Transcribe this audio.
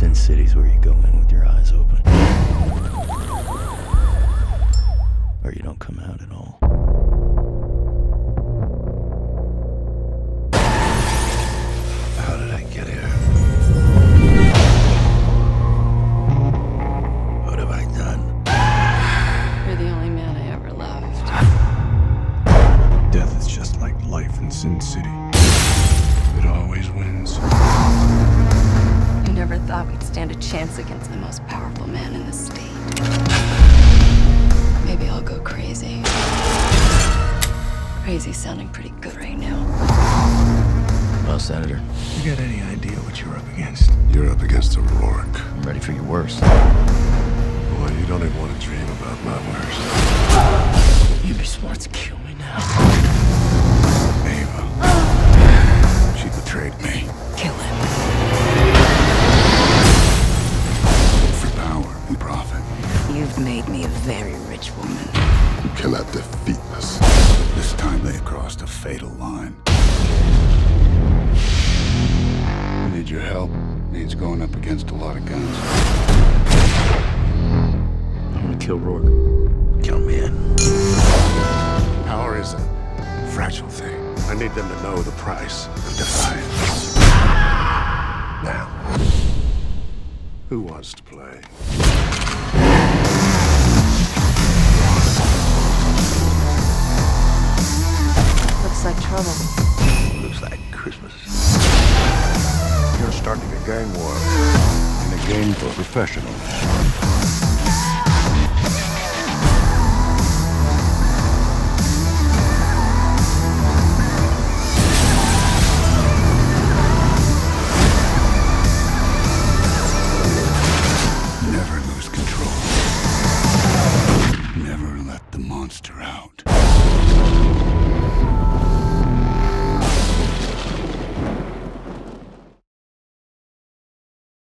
Sin City's where you go in with your eyes open. Or you don't come out at all. How did I get here? What have I done? You're the only man I ever loved. Death is just like life in Sin City. It always wins. Never thought we'd stand a chance against the most powerful man in the state. Maybe I'll go crazy. Crazy's sounding pretty good right now. Well, Senator. You got any idea what you're up against? You're up against a Rourke. I'm ready for your worst. Boy, you don't even want to dream about my worst. You'd be smart to kill me now. Ava. She betrayed me. Kill him. You've made me a very rich woman. You cannot defeat us. This time they crossed a fatal line. We need your help. Needs going up against a lot of guns. I'm gonna kill Rourke. Kill me in. Power is a fragile thing. I need them to know the price of defiance. Now, who wants to play? Looks like trouble. Looks like Christmas. You're starting a gang war. And a game for professionals.